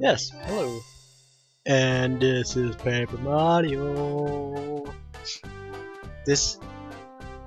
Yes, hello. And this is Paper Mario. This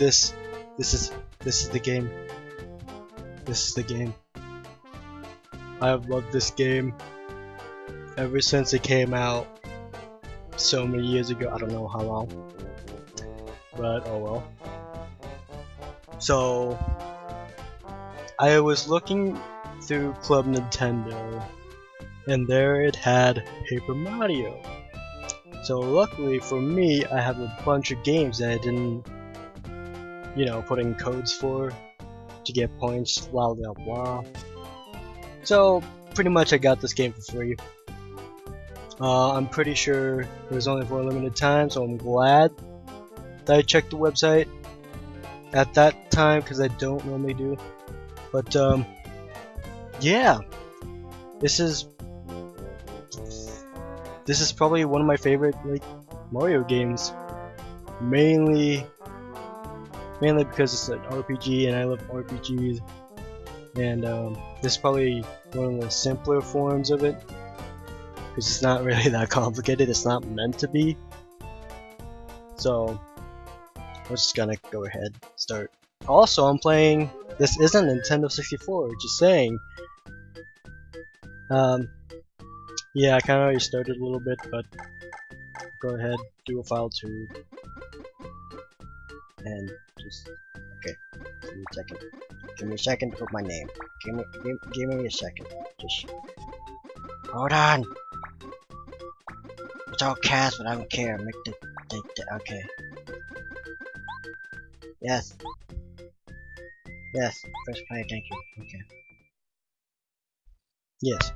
is the game. This is the game. I have loved this game ever since it came out so many years ago. I don't know how long, but oh well. So I was looking through Club Nintendo, and there it had Paper Mario. So luckily for me, I have a bunch of games that I didn't, you know, put in codes for to get points, blah blah blah. So pretty much I got this game for free. I'm pretty sure it was only for a limited time, so I'm glad that I checked the website at that time, because I don't normally do. But yeah, this is probably one of my favorite, like, Mario games, mainly because it's an RPG and I love RPGs, and this is probably one of the simpler forms of it, because it's not really that complicated. It's not meant to be. So we're just gonna go ahead start. Also, I'm playing, this isn't Nintendo 64, just saying. Yeah, I kind of already started a little bit, but go ahead, do a file to, and just, okay, give me a second. Give me a second to put my name. Give me a second. Just hold on. It's all cast, but I don't care. Make the okay. Yes. Yes. First play. Thank you. Okay. Yes.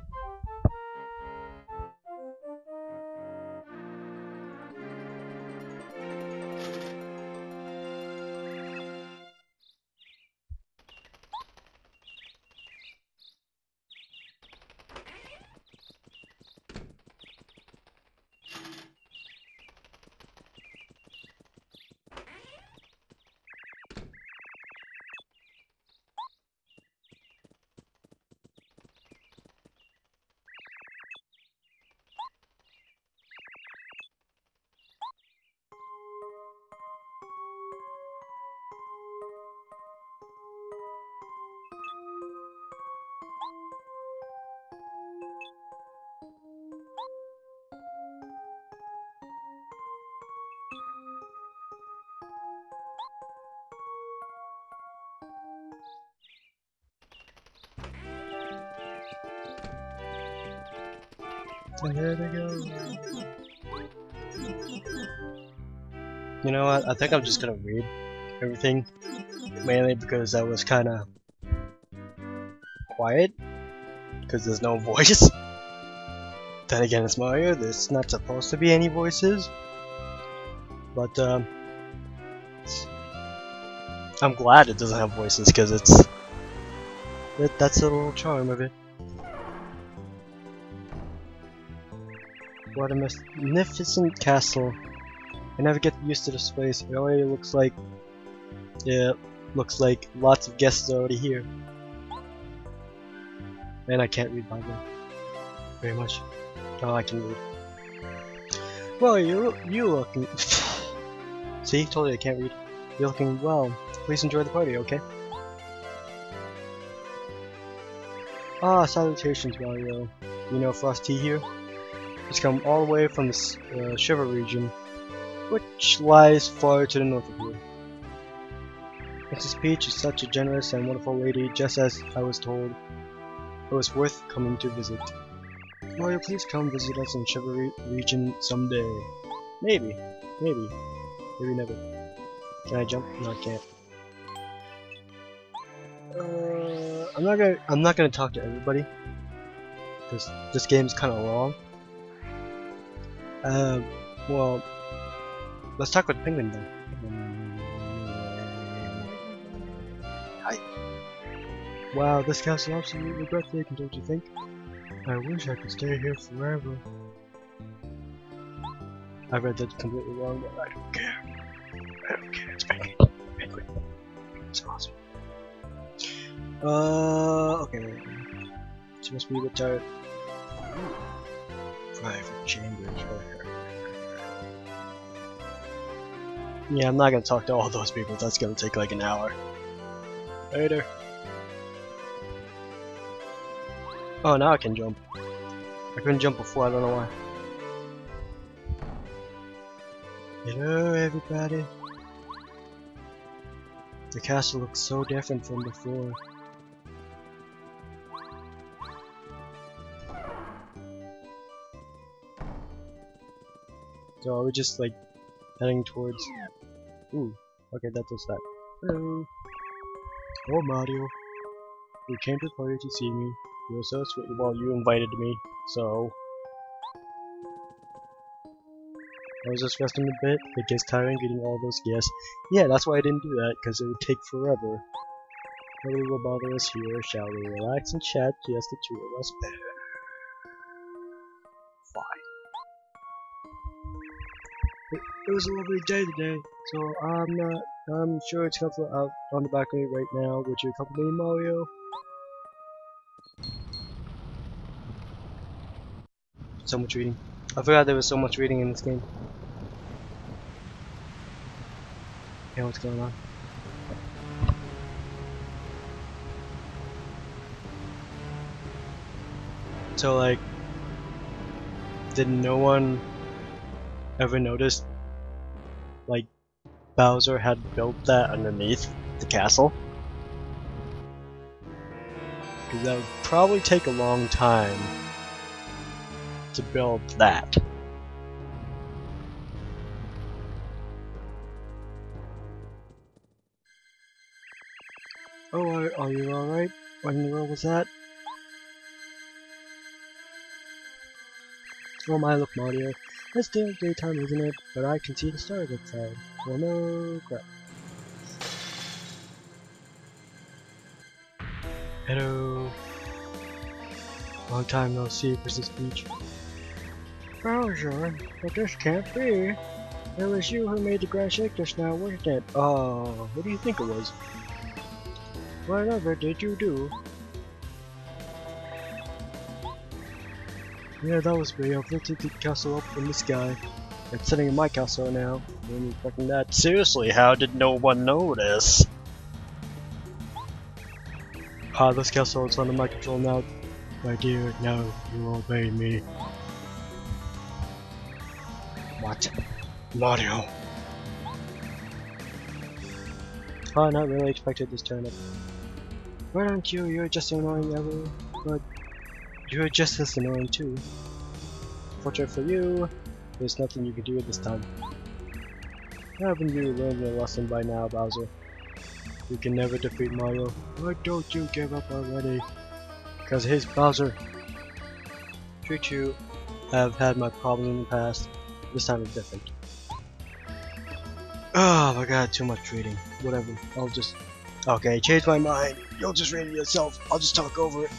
And here they go. You know what? I think I'm just gonna read everything, mainly because I was kind of quiet because there's no voice. Then again, it's Mario. There's not supposed to be any voices. But I'm glad it doesn't have voices, because that's the little charm of it. What a magnificent castle. I never get used to this place. It already looks like... yeah, looks like lots of guests are already here. And I can't read Bible very much. Oh, I can read. Well, you looking... see, told you I can't read. You're looking well. Please enjoy the party, okay? Ah, salutations, Mario. You know Frosty here? It's come all the way from the Shiver region, which lies far to the north of you. Princess Peach is such a generous and wonderful lady, just as I was told. It was worth coming to visit. Mario, please come visit us in Shiver region someday. Maybe never. Can I jump? No, I can't. I'm not gonna talk to everybody, because this game's kind of long. Well, let's talk with Penguin then. Hi. Wow, this castle is absolutely breathtaking, don't you think? I wish I could stay here forever. I read that completely wrong, but I don't care. It's Penguin. It's awesome. Okay. She must be with her. Private chambers for her. Yeah, I'm not gonna talk to all those people. That's gonna take like an hour. Later. Oh, now I can jump. I couldn't jump before, I don't know why. Hello, everybody. The castle looks so different from before. So are we just like heading towards... Ooh, okay, that was that. Hello. Oh, Mario. You came to the party to see me. You were so sweet. Well, you invited me, so... I was just resting a bit. It gets tiring getting all those guests. Yeah, that's why I didn't do that, because it would take forever. Nobody will bother us here, shall we? Relax and chat, just the two of us better. Fine. It was a lovely day today, so I'm sure it's comfortable out on the balcony right now. Would you accompany Mario? So much reading. I forgot there was so much reading in this game. Okay, what's going on? So like, did no one ever notice like Bowser had built that underneath the castle? Because that would probably take a long time to build that. Oh, are you alright? What in the world was that? Oh my, look, Mario. It's still daytime, isn't it? But I can see the stars outside. Well, no crap. Hello. Long time no see, Princess Peach. Bowser, but this can't be. It was you who made the grass shake just now, wasn't it? Oh, what do you think it was? Whatever did you do? Yeah, that was me. I've lifted the castle up in the sky. It's sitting in my castle now. Maybe fucking that. Seriously, how did no one notice? Ah, this castle is under my control now. My dear, now you obey me. What? Mario! Oh, not really expected this turn up. Why don't you? You're just annoying, ever. But you're just as annoying too. Fortunately for you, there's nothing you can do this time. Haven't you learned your lesson by now, Bowser? You can never defeat Mario. Why don't you give up already? Because here's Bowser. Choo-choo. I've had my problems in the past. This time it's different. Oh my god, too much reading. Whatever, I'll just... Okay, change my mind. You'll just read it yourself. I'll just talk over it.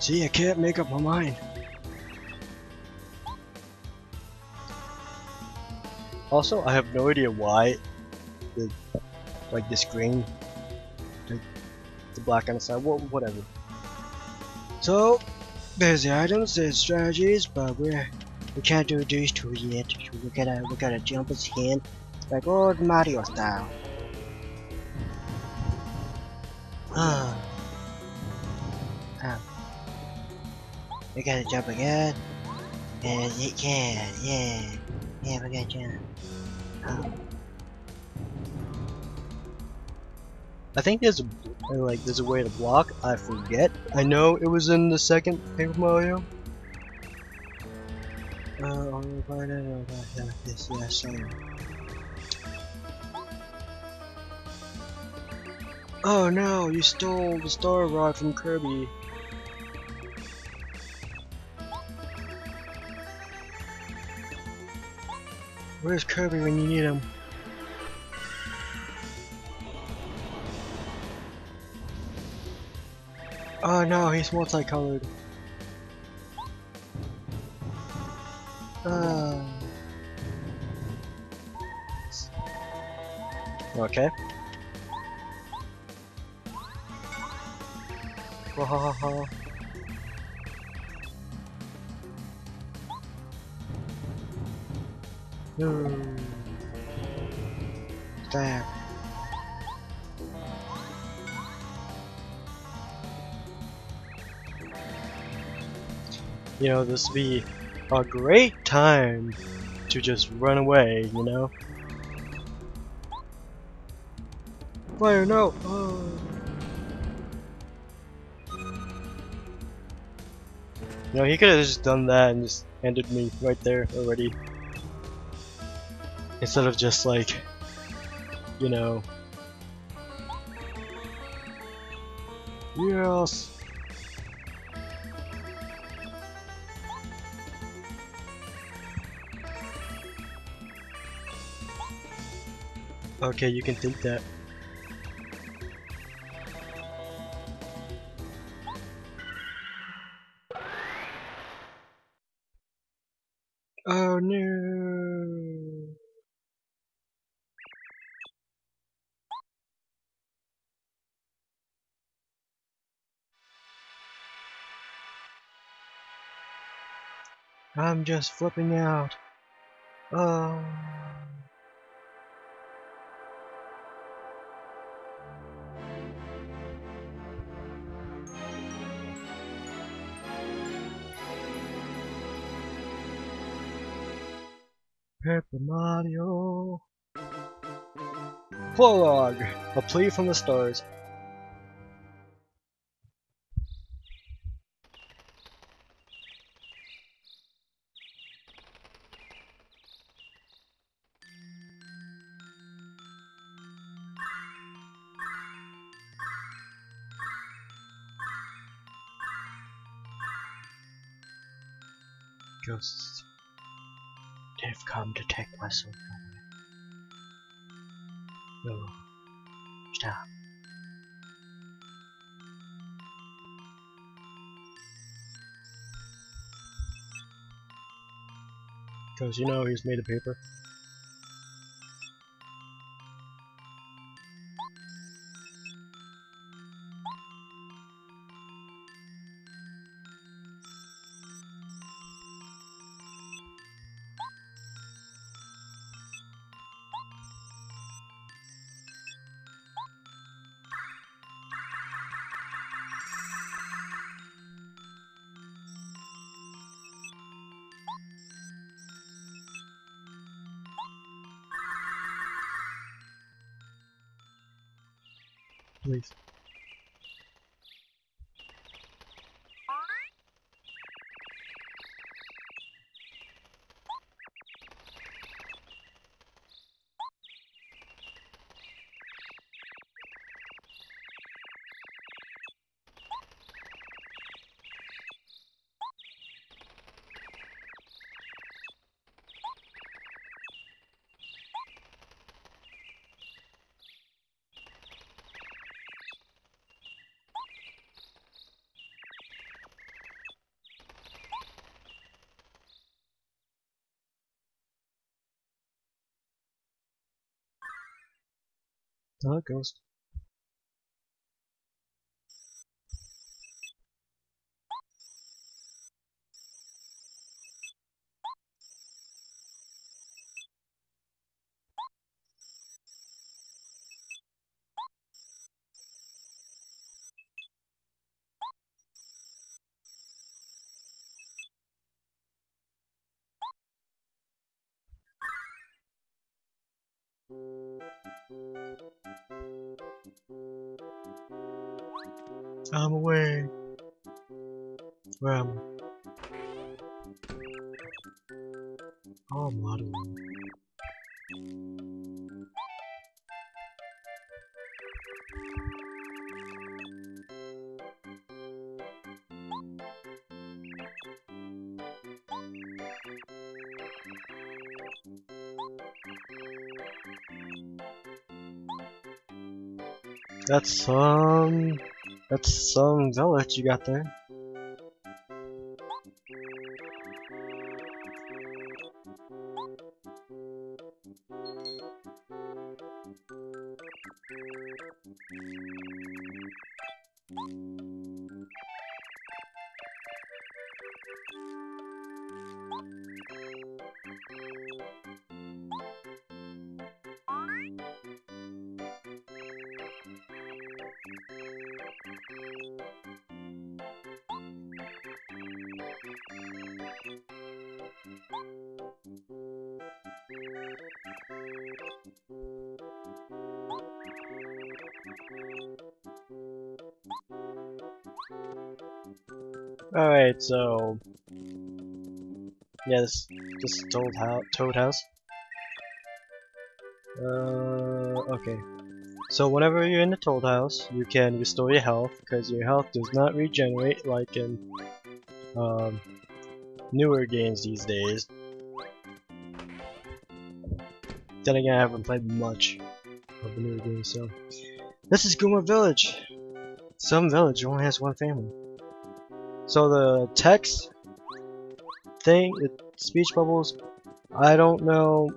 See, I can't make up my mind. Also, I have no idea why the screen, the black on the side, whatever. So, there's the items, there's strategies, but we can't do these two yet. We gotta jump his hand like old Mario style. We gotta jump again. Yeah, we gotta jump. I think there's a way to block. I forget. I know it was in the second Paper Mario. Oh no! You stole the Star Rod from Kirby. Where's Kirby when you need him? Oh no, he's multicolored. Okay. Whoa. No. Damn. You know, this would be a great time to just run away, you know? Fire, no! Oh. You know, he could have just done that and just ended me right there already. Instead of just like, you know. Yes! Okay, you can think that. Oh no! I'm just flipping out. Oh. Paper Mario. Prologue, a plea from the stars. Ghosts. They've come to take my soul from me. No. Stop. Because you know he's made of paper. Please. Oh, ghost. I'm away. Where am I? Oh, I'm not alone. That's some village you got there. Alright, so... yeah, this is Toad House. Okay. So whenever you're in the Toad House, you can restore your health, because your health does not regenerate like in newer games these days. Then again, I haven't played much of the newer games, so... this is Guma Village! Some village only has one family. So the text thing, the speech bubbles, I don't know.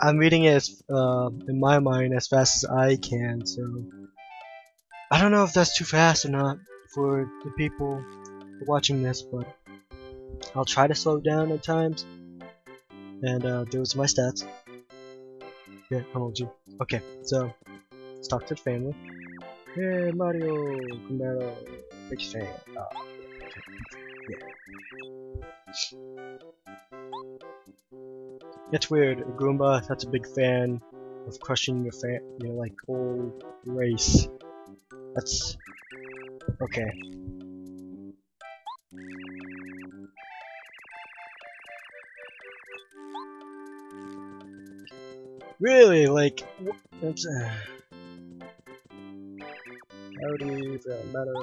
I'm reading it as, in my mind as fast as I can, so I don't know if that's too fast or not for the people watching this, but I'll try to slow down at times. And those are my stats. Yeah, OMG. Okay, so let's talk to the family. Hey Mario, come back. Big fan. Yeah. It's weird, Goomba, that's a big fan of crushing your whole race. That's okay. Really, like, that's howdy for matter.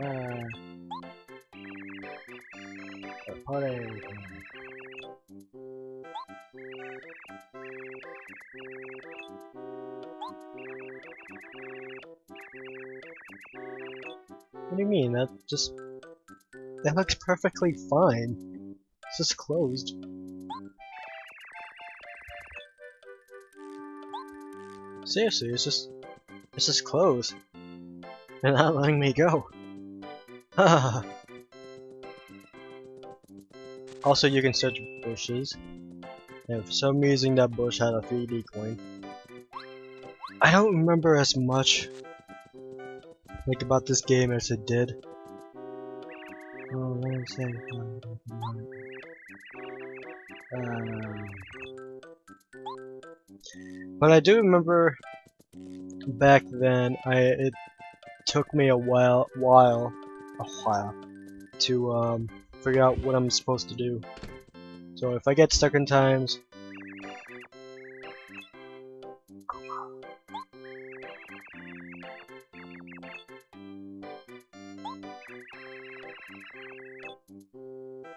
Yeah. Party. What do you mean? That looks perfectly fine. It's just closed. Seriously, it's just closed. They're not letting me go. Haha. Also, you can search bushes, and for some reason that bush had a 3D coin. I don't remember as much like about this game as it did. Oh, what did I say? But I do remember back then. It took me a while to figure out what I'm supposed to do. So if I get stuck in times,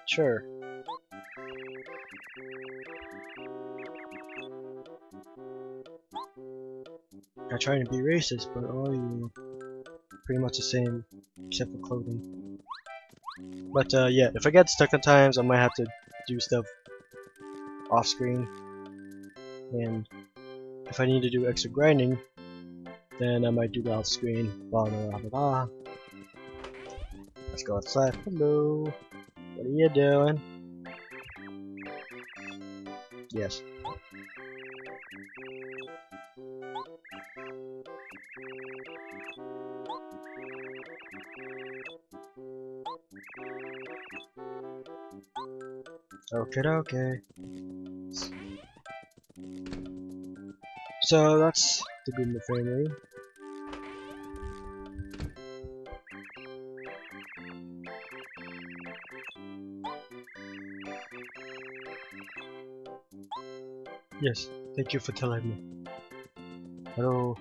sure. I'm trying to be racist, but all you look pretty much the same except for clothing. But yeah, if I get stuck at times, I might have to do stuff off screen, and if I need to do extra grinding, then I might do that off screen. Blah blah blah blah. Let's go outside. Hello. What are you doing? Yes. Okay. So that's the Goomba family. Yes, thank you for telling me. Hello.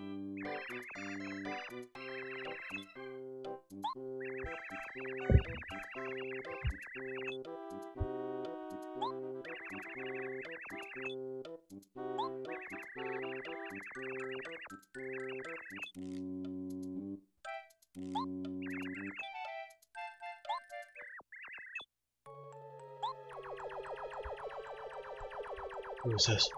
Who is this?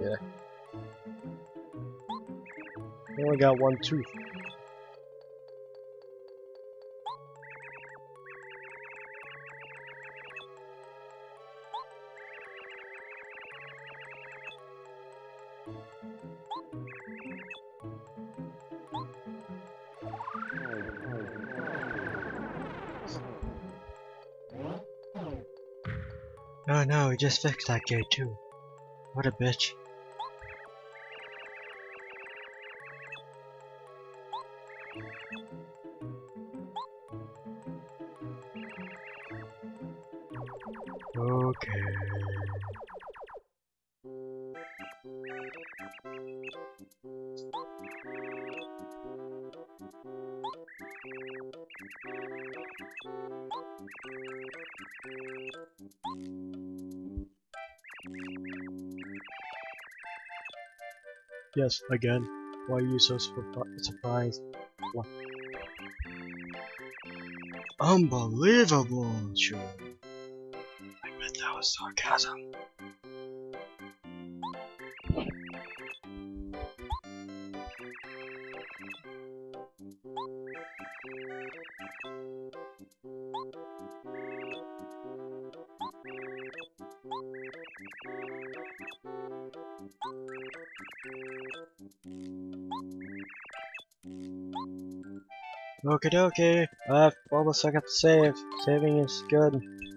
Yeah. I only got one tooth. Oh no, we just fixed that gate too. What a bitch. Yes, again. Why are you so surprised? What? Unbelievable, sure. I bet that was sarcasm. Okie dokie, I've almost got to save. Saving is good.